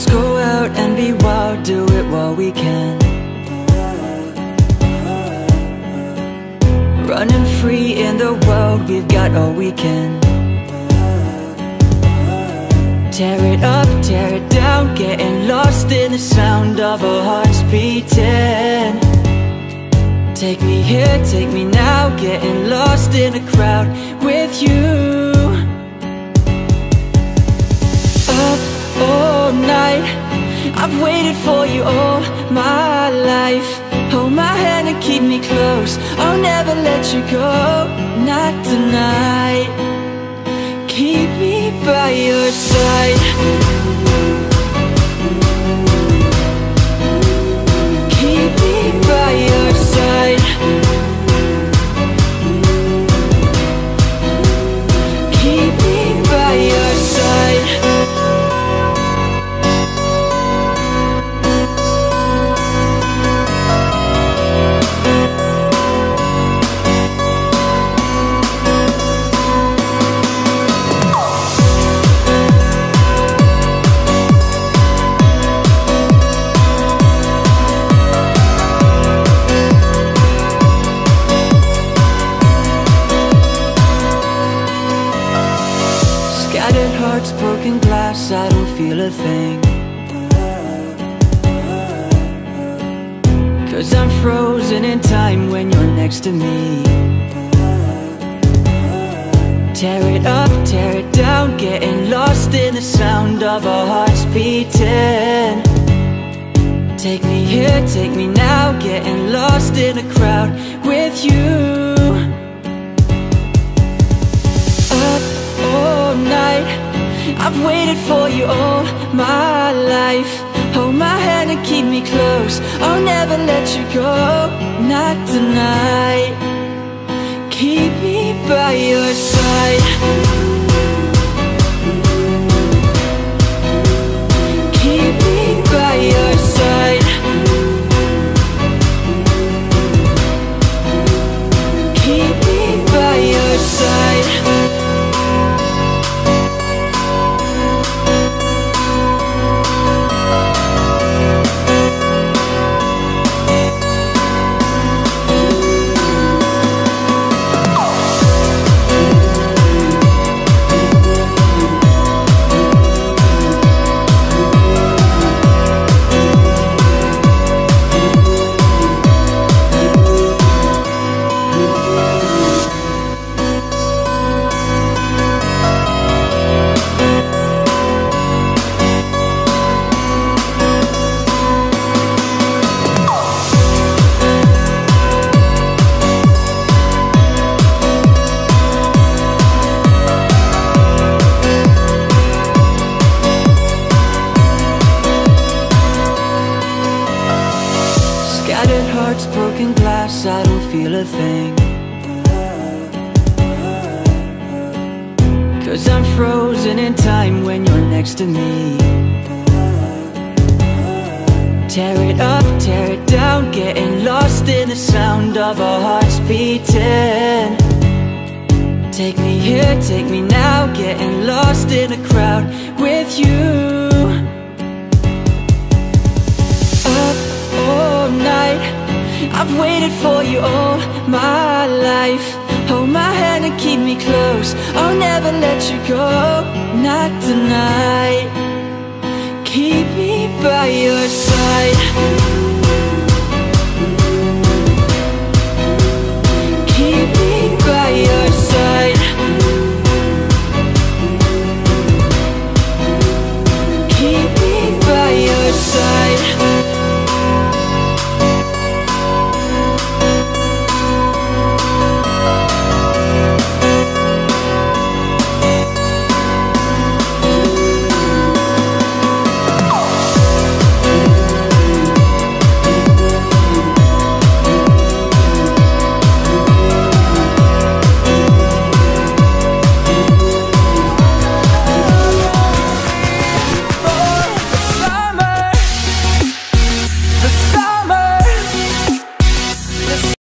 Let's go out and be wild, do it while we can. Running free in the world, we've got all weekend. Tear it up, tear it down, getting lost in the sound of our hearts beating. Take me here, take me now, getting lost in a crowd with you. Up all night, I've waited for you all my life. Hold my hand and keep me close, I'll never let you go, not tonight. Keep me by your side. Keep me by your side. Keep me by your side. Broken glass, I don't feel a thing, 'cause I'm frozen in time when you're next to me. Tear it up, tear it down, getting lost in the sound of our hearts beating. Take me here, take me now, getting lost in a crowd with you. Up all night, I've waited for you all my life. Hold my hand and keep me close, I'll never let you go, not tonight. Keep me by your side. Keep me by your side. Keep me by your side. Broken glass, I don't feel a thing, 'cause I'm frozen in time when you're next to me. Tear it up, tear it down, getting lost in the sound of our hearts beating. Take me here, take me now, getting lost in a crowd with you. Up all night, I've waited for you all my life. Hold my hand and keep me close, I'll never let you go, not tonight. Keep me by your side.